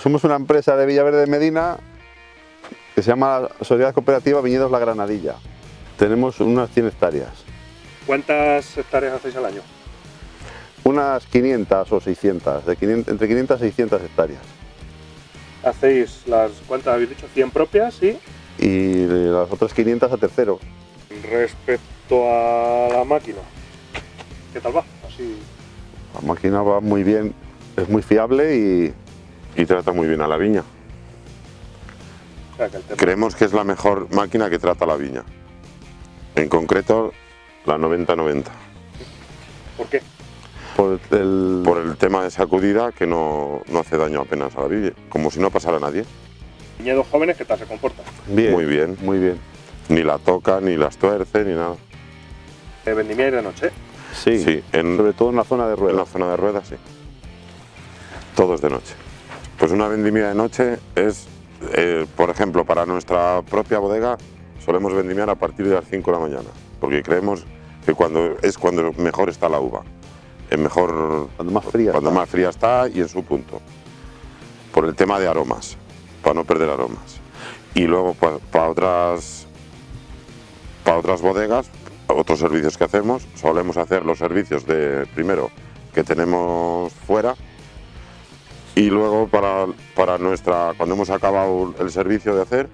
Somos una empresa de Villaverde de Medina que se llama Sociedad Cooperativa Viñedos La Granadilla. Tenemos unas 100 hectáreas. ¿Cuántas hectáreas hacéis al año? Unas 500 o 600, entre 500 y 600 hectáreas. ¿Hacéis las, cuántas habéis dicho? 100 propias, ¿sí? Y las otras 500 a tercero. Respecto a la máquina, ¿qué tal va? Así... La máquina va muy bien, es muy fiable y trata muy bien a la viña. O sea, que el tema... Creemos que es la mejor máquina que trata la viña. En concreto, la 9090. ¿Por qué? Por el tema de sacudida, que no hace daño apenas a la viña, como si no pasara a nadie. ¿Viñedos jóvenes qué tal se comportan? Bien, muy bien. Muy bien. Ni la toca, ni las tuerce, ni nada. ¿De vendimia y de noche? Sí, sí, sobre todo en la zona de ruedas. En la zona de ruedas, sí. Todo es de noche. Pues una vendimia de noche es, por ejemplo, para nuestra propia bodega, solemos vendimiar a partir de las 5 de la mañana, porque creemos que es cuando mejor está la uva. Es mejor cuando más fría está y en su punto, por el tema de aromas, para no perder aromas. Y luego para otras bodegas, otros servicios que hacemos, solemos hacer los servicios de primero que tenemos fuera y luego para nuestra, cuando hemos acabado el servicio de hacer,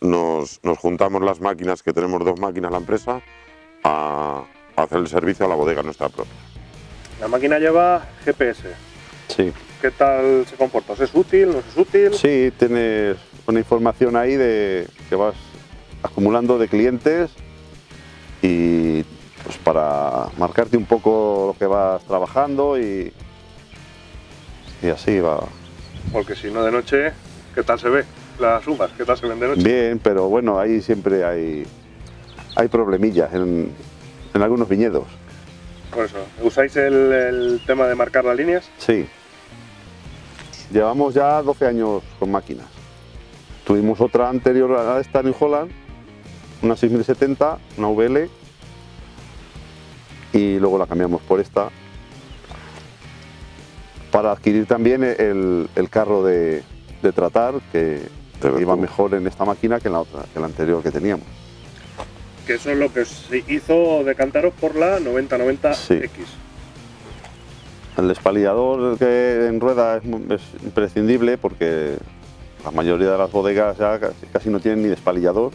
nos juntamos las máquinas, que tenemos dos máquinas la empresa, a hacer el servicio a la bodega nuestra propia. La máquina lleva GPS. Sí. ¿Qué tal se comporta? ¿Es útil? ¿No es útil? Sí, tienes una información ahí que vas acumulando de clientes y pues para marcarte un poco lo que vas trabajando y así va. Porque si no de noche, ¿qué tal se ve? Las uvas, ¿qué tal se ven de noche? Bien, pero bueno, ahí siempre hay problemillas en algunos viñedos. Por eso, ¿usáis el tema de marcar las líneas? Sí. Llevamos ya 12 años con máquinas. Tuvimos otra anterior a esta, New Holland, una 6070, una VL, y luego la cambiamos por esta para adquirir también el carro de tratar, que iba mejor en esta máquina que en la otra, que en la anterior que teníamos. Que eso es lo que se hizo decantaros por la 9090X. Sí. El despalillador que en rueda es imprescindible porque la mayoría de las bodegas ya casi no tienen ni despalillador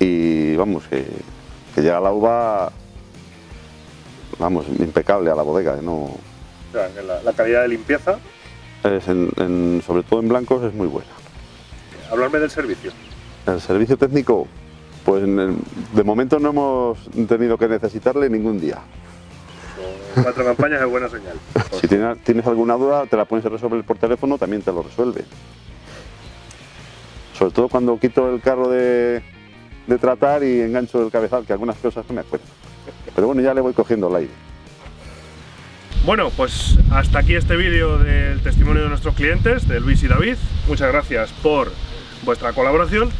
y vamos, que llega la uva, vamos, impecable a la bodega. ¿No? O sea, que la calidad de limpieza, es sobre todo en blancos, es muy buena. Hablarme del servicio. El servicio técnico. Pues de momento no hemos tenido que necesitarle ningún día. Con 4 campañas es buena señal. Si tienes alguna duda, te la pones a resolver por teléfono, también te lo resuelve. Sobre todo cuando quito el carro de tratar y engancho el cabezal, que algunas cosas no me acuerdo. Pero bueno, ya le voy cogiendo el aire. Bueno, pues hasta aquí este vídeo del testimonio de nuestros clientes, de Luis y David. Muchas gracias por vuestra colaboración.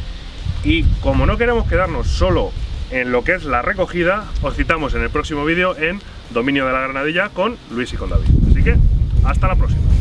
Y como no queremos quedarnos solo en lo que es la recogida, os citamos en el próximo vídeo en Dominio de la Granadilla con Luis y con David. Así que hasta la próxima.